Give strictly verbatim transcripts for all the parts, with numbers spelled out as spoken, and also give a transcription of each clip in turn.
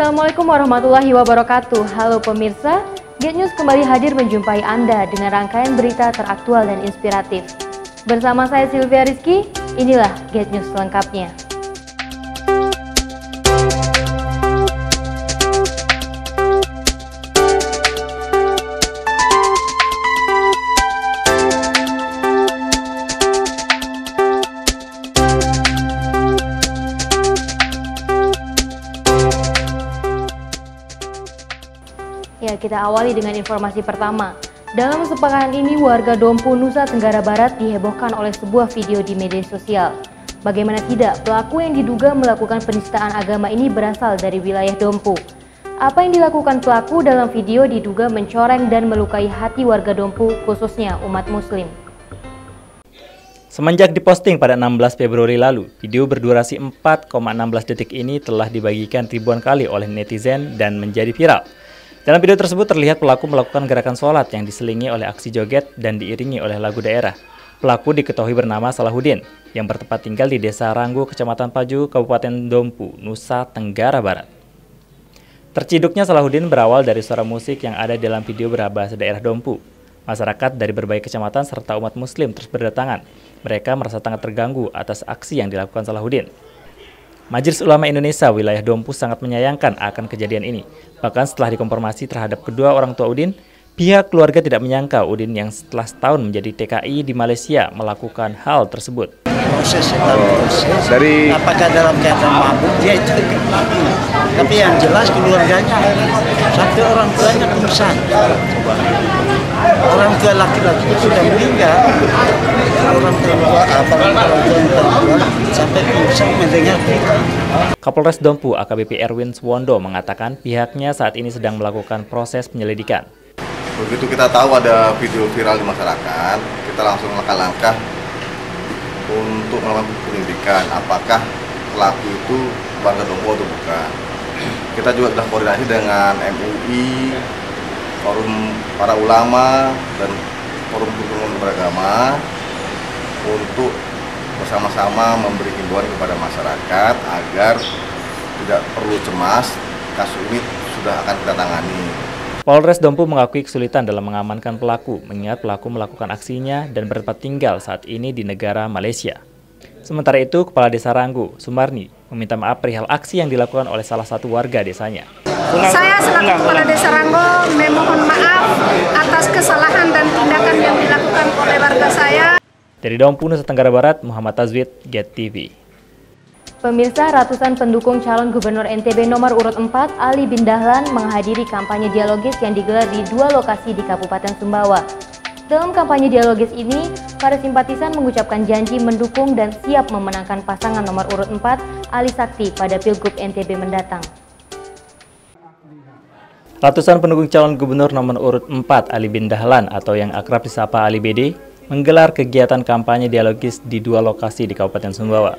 Assalamualaikum warahmatullahi wabarakatuh. Halo pemirsa, Get News kembali hadir menjumpai Anda dengan rangkaian berita teraktual dan inspiratif. Bersama saya Sylvia Rizky, inilah Get News selengkapnya. Kita awali dengan informasi pertama. Dalam sepekan ini, warga Dompu, Nusa Tenggara Barat dihebohkan oleh sebuah video di media sosial. Bagaimana tidak, pelaku yang diduga melakukan penistaan agama ini berasal dari wilayah Dompu. Apa yang dilakukan pelaku dalam video diduga mencoreng dan melukai hati warga Dompu, khususnya umat muslim. Semenjak diposting pada enam belas Februari lalu, video berdurasi empat koma enam belas detik ini telah dibagikan ribuan kali oleh netizen dan menjadi viral. Dalam video tersebut terlihat pelaku melakukan gerakan sholat yang diselingi oleh aksi joget dan diiringi oleh lagu daerah. Pelaku diketahui bernama Salahuddin, yang bertempat tinggal di Desa Ranggu, Kecamatan Paju, Kabupaten Dompu, Nusa Tenggara Barat. Terciduknya Salahuddin berawal dari suara musik yang ada dalam video berbahasa daerah Dompu. Masyarakat dari berbagai kecamatan serta umat muslim terus berdatangan. Mereka merasa sangat terganggu atas aksi yang dilakukan Salahuddin. Majelis Ulama Indonesia wilayah Dompu sangat menyayangkan akan kejadian ini. Bahkan setelah dikonfirmasi terhadap kedua orang tua Udin, pihak keluarga tidak menyangka Udin yang setelah setahun menjadi T K I di Malaysia melakukan hal tersebut. Proses, proses. Dari... apakah dalam keadaan mabuk, dia itu T K I. Tapi yang jelas keluarganya, satu orang tuanya pingsan. Orang tua laki-laki sudah meninggal, orang tua apalagi orang tua perempuan sampai bisa mendengar. Kapolres Dompu A K B P Erwin Suwondo mengatakan pihaknya saat ini sedang melakukan proses penyelidikan. Begitu kita tahu ada video viral di masyarakat, kita langsung langkah-langkah untuk melakukan penyelidikan apakah pelaku itu warga Dompu atau bukan. Kita juga sudah koordinasi dengan M U I, forum para ulama dan forum guru beragama untuk bersama-sama memberi himbauan kepada masyarakat agar tidak perlu cemas, kasus ini sudah akan kita tangani. Polres Dompu mengakui kesulitan dalam mengamankan pelaku, mengingat pelaku melakukan aksinya dan bertempat tinggal saat ini di negara Malaysia. Sementara itu, Kepala Desa Ranggu, Sumarni, meminta maaf perihal aksi yang dilakukan oleh salah satu warga desanya. Saya selaku Kepala Desa Ranggu memohon maaf atas kesalahan dan tindakan yang dilakukan oleh warga saya. Dari Dompu, Nusa Tenggara Barat, Muhammad Tazwid, Get T V. Pemirsa, ratusan pendukung calon gubernur N T B nomor urut empat, Ali Bin Dahlan, menghadiri kampanye dialogis yang digelar di dua lokasi di Kabupaten Sumbawa. Dalam kampanye dialogis ini, para simpatisan mengucapkan janji mendukung dan siap memenangkan pasangan nomor urut empat, Ali Sakti, pada Pilgub N T B mendatang. Ratusan pendukung calon gubernur nomor urut empat Ali Bin Dahlan atau yang akrab disapa Ali B D menggelar kegiatan kampanye dialogis di dua lokasi di Kabupaten Sumbawa.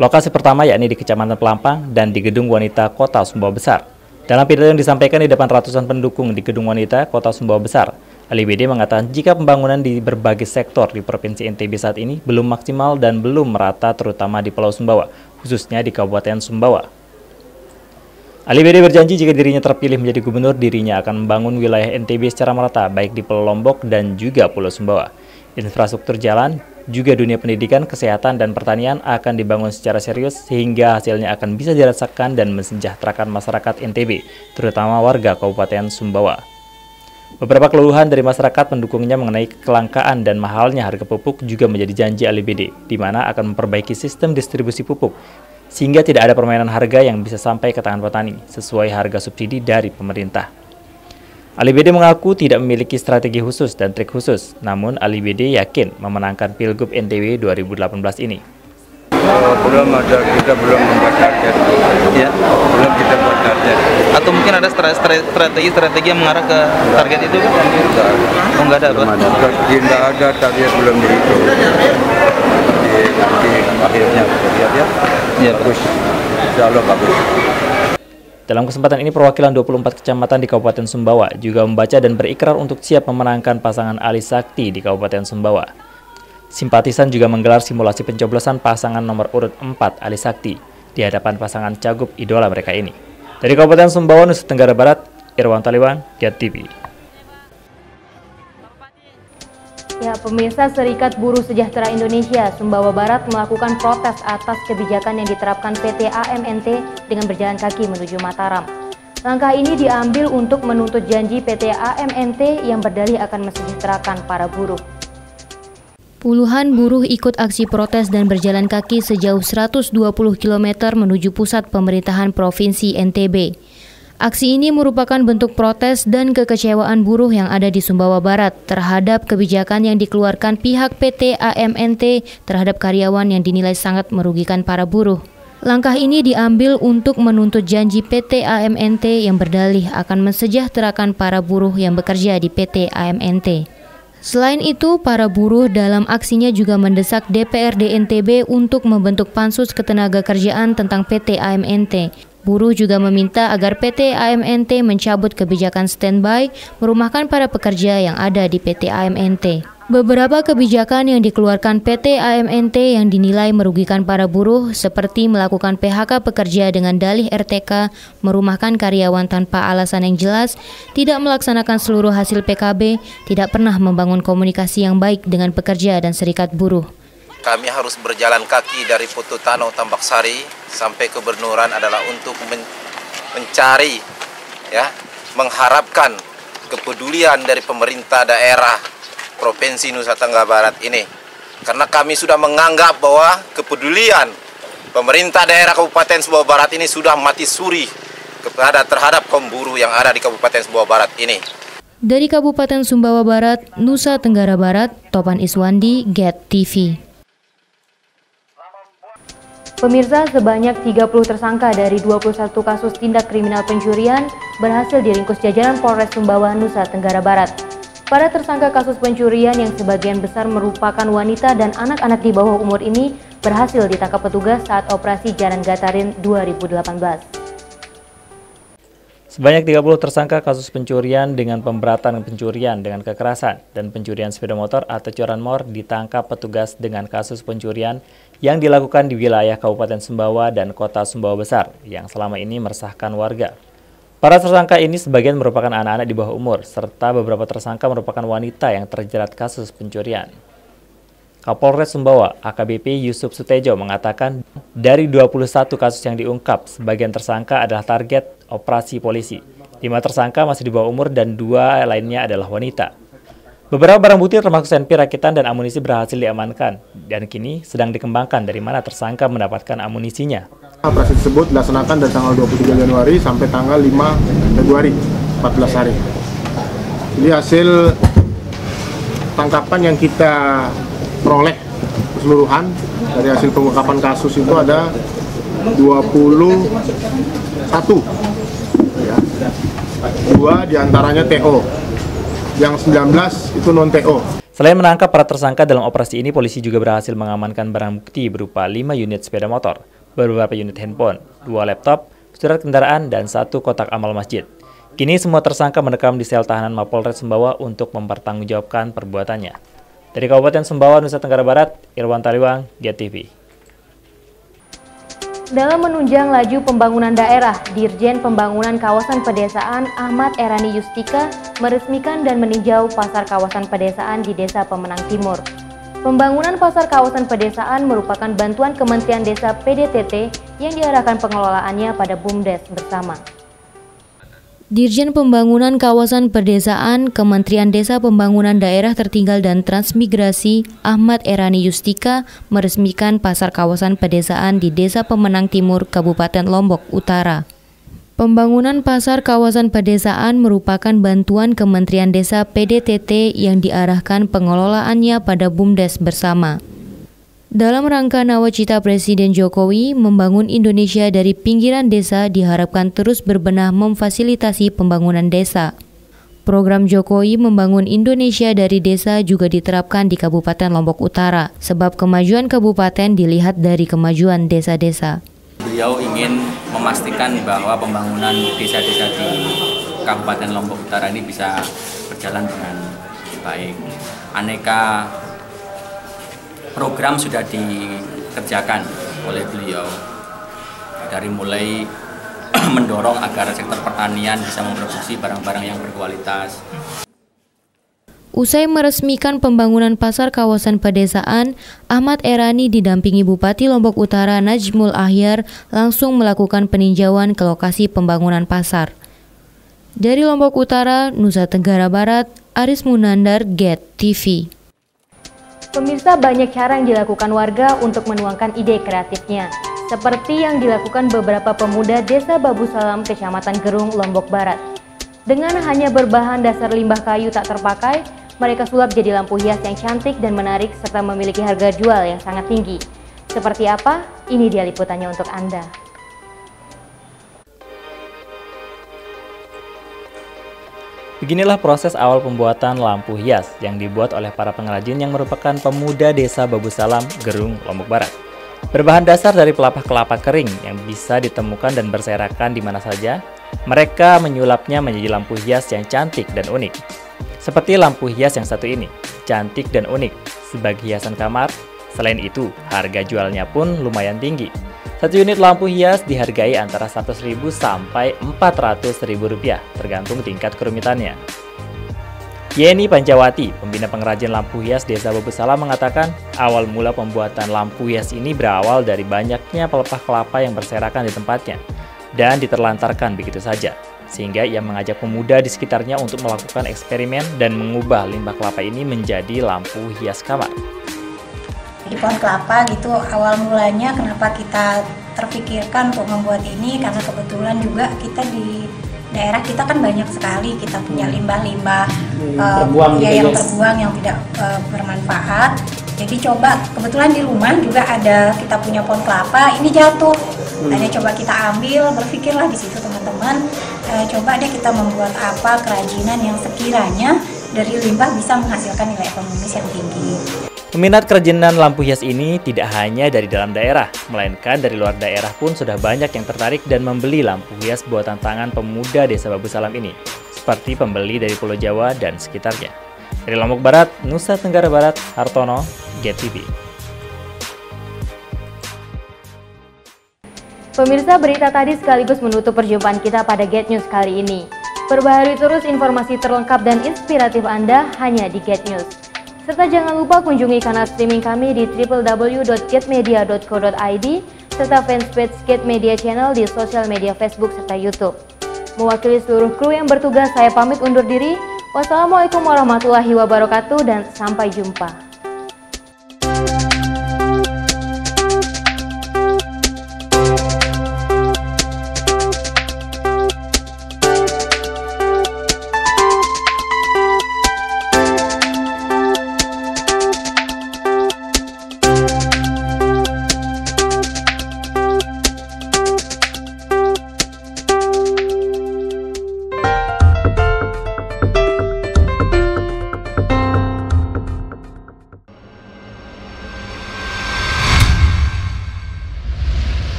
Lokasi pertama yakni di Kecamatan Pelampang dan di Gedung Wanita Kota Sumbawa Besar. Dalam pidato yang disampaikan di depan ratusan pendukung di Gedung Wanita Kota Sumbawa Besar, Ali B D mengatakan jika pembangunan di berbagai sektor di Provinsi N T B saat ini belum maksimal dan belum merata terutama di Pulau Sumbawa, khususnya di Kabupaten Sumbawa. Ali B D berjanji jika dirinya terpilih menjadi gubernur, dirinya akan membangun wilayah N T B secara merata, baik di Pulau Lombok dan juga Pulau Sumbawa. Infrastruktur jalan, juga dunia pendidikan, kesehatan, dan pertanian akan dibangun secara serius sehingga hasilnya akan bisa dirasakan dan mensejahterakan masyarakat N T B, terutama warga Kabupaten Sumbawa. Beberapa keluhan dari masyarakat pendukungnya mengenai kelangkaan dan mahalnya harga pupuk juga menjadi janji Ali B D, di mana akan memperbaiki sistem distribusi pupuk, sehingga tidak ada permainan harga yang bisa sampai ke tangan petani sesuai harga subsidi dari pemerintah. Ali B D mengaku tidak memiliki strategi khusus dan trik khusus, namun Ali B D yakin memenangkan Pilgub N T B dua ribu delapan belas ini. Oh, belum ada, kita belum membuat target, ya. Belum kita buat target. Atau mungkin ada strategi-strategi yang mengarah ke target itu? Kan? Oh, nggak ada, Pak? Tidak ada, target belum dihitung. Akhirnya ya, ya, bagus. Insya Allah bagus. Dalam kesempatan ini perwakilan dua puluh empat kecamatan di Kabupaten Sumbawa juga membaca dan berikrar untuk siap memenangkan pasangan Ali Sakti di Kabupaten Sumbawa. Simpatisan juga menggelar simulasi pencoblosan pasangan nomor urut empat Ali Sakti. di hadapan pasangan cagup idola mereka ini. Dari Kabupaten Sumbawa, Nusa Tenggara Barat, Irwan Taliwang, Get T V. Ya, pemirsa, Serikat Buruh Sejahtera Indonesia Sumbawa Barat melakukan protes atas kebijakan yang diterapkan P T A M N T dengan berjalan kaki menuju Mataram. Langkah ini diambil untuk menuntut janji P T A M N T yang berdalih akan mesejahterakan para buruh. Puluhan buruh ikut aksi protes dan berjalan kaki sejauh seratus dua puluh kilometer menuju pusat pemerintahan Provinsi N T B. Aksi ini merupakan bentuk protes dan kekecewaan buruh yang ada di Sumbawa Barat terhadap kebijakan yang dikeluarkan pihak P T A M N T terhadap karyawan yang dinilai sangat merugikan para buruh. Langkah ini diambil untuk menuntut janji P T A M N T yang berdalih akan mensejahterakan para buruh yang bekerja di P T A M N T. Selain itu, para buruh dalam aksinya juga mendesak D P R D N T B untuk membentuk pansus ketenagakerjaan tentang P T A M N T. Buruh juga meminta agar P T A M N T mencabut kebijakan standby merumahkan para pekerja yang ada di P T A M N T. Beberapa kebijakan yang dikeluarkan P T A M N T yang dinilai merugikan para buruh seperti melakukan P H K pekerja dengan dalih R T K, merumahkan karyawan tanpa alasan yang jelas, tidak melaksanakan seluruh hasil P K B, tidak pernah membangun komunikasi yang baik dengan pekerja dan serikat buruh. Kami harus berjalan kaki dari Putu Tanau Tambak Sari sampai ke Bernuran adalah untuk men mencari, ya, mengharapkan kepedulian dari pemerintah daerah Provinsi Nusa Tenggara Barat ini, karena kami sudah menganggap bahwa kepedulian pemerintah daerah Kabupaten Sumbawa Barat ini sudah mati suri kepada terhadap kaum buruh yang ada di Kabupaten Sumbawa Barat ini. Dari Kabupaten Sumbawa Barat, Nusa Tenggara Barat, Topan Iswandi, Get T V. Pemirsa, sebanyak tiga puluh tersangka dari dua puluh satu kasus tindak kriminal pencurian berhasil diringkus jajaran Polres Sumbawa, Nusa Tenggara Barat. Para tersangka kasus pencurian yang sebagian besar merupakan wanita dan anak-anak di bawah umur ini berhasil ditangkap petugas saat operasi Jalan Gatarin dua ribu delapan belas. Sebanyak tiga puluh tersangka kasus pencurian dengan pemberatan pencurian dengan kekerasan dan pencurian sepeda motor atau curanmor ditangkap petugas dengan kasus pencurian yang dilakukan di wilayah Kabupaten Sumbawa dan Kota Sumbawa Besar yang selama ini meresahkan warga. Para tersangka ini sebagian merupakan anak-anak di bawah umur, serta beberapa tersangka merupakan wanita yang terjerat kasus pencurian. Kapolres Sumbawa, A K B P Yusuf Sutejo mengatakan, dari dua puluh satu kasus yang diungkap, sebagian tersangka adalah target operasi polisi. lima tersangka masih di bawah umur dan dua lainnya adalah wanita. Beberapa barang bukti termasuk senpi rakitan dan amunisi berhasil diamankan, dan kini sedang dikembangkan dari mana tersangka mendapatkan amunisinya. Operasi tersebut dilaksanakan dari tanggal dua puluh tiga Januari sampai tanggal lima Februari, empat belas hari. Jadi hasil tangkapan yang kita peroleh keseluruhan dari hasil pengungkapan kasus itu ada dua puluh satu. Dua diantaranya T O, yang sembilan belas itu non-T O. Selain menangkap para tersangka dalam operasi ini, polisi juga berhasil mengamankan barang bukti berupa lima unit sepeda motor, beberapa unit handphone, dua laptop, surat kendaraan, dan satu kotak amal masjid. Kini semua tersangka mendekam di sel tahanan Mapolres Sumbawa untuk mempertanggungjawabkan perbuatannya. Dari Kabupaten Sumbawa, Nusa Tenggara Barat, Irwan Taliwang, Get T V. Dalam menunjang laju pembangunan daerah, Dirjen Pembangunan Kawasan Pedesaan Ahmad Erani Yustika meresmikan dan meninjau pasar kawasan pedesaan di Desa Pemenang Timur. Pembangunan pasar kawasan pedesaan merupakan bantuan Kementerian Desa P D T T yang diarahkan pengelolaannya pada BUMDes bersama. Dirjen Pembangunan Kawasan Pedesaan Kementerian Desa Pembangunan Daerah Tertinggal dan Transmigrasi Ahmad Erani Yustika meresmikan pasar kawasan pedesaan di Desa Pemenang Timur, Kabupaten Lombok Utara. Pembangunan pasar kawasan pedesaan merupakan bantuan Kementerian Desa P D T T yang diarahkan pengelolaannya pada BUMDes bersama. Dalam rangka nawacita Presiden Jokowi, membangun Indonesia dari pinggiran desa diharapkan terus berbenah memfasilitasi pembangunan desa. Program Jokowi membangun Indonesia dari desa juga diterapkan di Kabupaten Lombok Utara, sebab kemajuan kabupaten dilihat dari kemajuan desa-desa. Beliau ingin memastikan bahwa pembangunan desa-desa di Kabupaten Lombok Utara ini bisa berjalan dengan baik. Aneka program sudah dikerjakan oleh beliau, dari mulai mendorong agar sektor pertanian bisa memproduksi barang-barang yang berkualitas. Usai meresmikan pembangunan pasar kawasan pedesaan, Ahmad Erani didampingi Bupati Lombok Utara Najmul Ahyar langsung melakukan peninjauan ke lokasi pembangunan pasar. Dari Lombok Utara, Nusa Tenggara Barat, Aris Munandar, Get T V. Pemirsa, banyak cara yang dilakukan warga untuk menuangkan ide kreatifnya, seperti yang dilakukan beberapa pemuda Desa Babu Salam, Kecamatan Gerung, Lombok Barat. Dengan hanya berbahan dasar limbah kayu tak terpakai, mereka sulap jadi lampu hias yang cantik dan menarik serta memiliki harga jual yang sangat tinggi. Seperti apa? Ini dia liputannya untuk Anda. Beginilah proses awal pembuatan lampu hias yang dibuat oleh para pengrajin yang merupakan pemuda Desa Babu Salam, Gerung, Lombok Barat. Berbahan dasar dari pelepah kelapa kering yang bisa ditemukan dan berserakan di mana saja, mereka menyulapnya menjadi lampu hias yang cantik dan unik. Seperti lampu hias yang satu ini, cantik dan unik sebagai hiasan kamar. Selain itu, harga jualnya pun lumayan tinggi. Satu unit lampu hias dihargai antara seratus ribu rupiah sampai empat ratus ribu rupiah, tergantung tingkat kerumitannya. Yeni Panjawati, pembina pengrajin lampu hias Desa Babu Salam, mengatakan awal mula pembuatan lampu hias ini berawal dari banyaknya pelepah kelapa yang berserakan di tempatnya dan diterlantarkan begitu saja. Sehingga ia mengajak pemuda di sekitarnya untuk melakukan eksperimen dan mengubah limbah kelapa ini menjadi lampu hias kamar. Di pohon kelapa gitu awal mulanya kenapa kita terpikirkan untuk membuat ini, karena kebetulan juga kita di daerah kita kan banyak sekali kita punya limbah-limbah hmm, e, ya, yang terbuang yang tidak e, bermanfaat. Jadi coba kebetulan di rumah juga ada, kita punya pohon kelapa ini jatuh, hmm. Ada coba kita ambil, berpikirlah di situ teman-teman e, coba deh kita membuat apa kerajinan yang sekiranya dari limbah bisa menghasilkan nilai ekonomis yang tinggi. Peminat kerajinan lampu hias ini tidak hanya dari dalam daerah, melainkan dari luar daerah pun sudah banyak yang tertarik dan membeli lampu hias buatan tangan pemuda Desa Babu Salam ini, seperti pembeli dari Pulau Jawa dan sekitarnya. Dari Lombok Barat, Nusa Tenggara Barat, Hartono, Get T V. Pemirsa, berita tadi sekaligus menutup perjumpaan kita pada Get News kali ini. Perbaharui terus informasi terlengkap dan inspiratif Anda hanya di Get News. Serta jangan lupa kunjungi kanal streaming kami di w w w titik get media titik co titik i d serta fanpage Get Media Channel di sosial media Facebook serta YouTube. Mewakili seluruh kru yang bertugas, saya pamit undur diri. Wassalamualaikum warahmatullahi wabarakatuh dan sampai jumpa.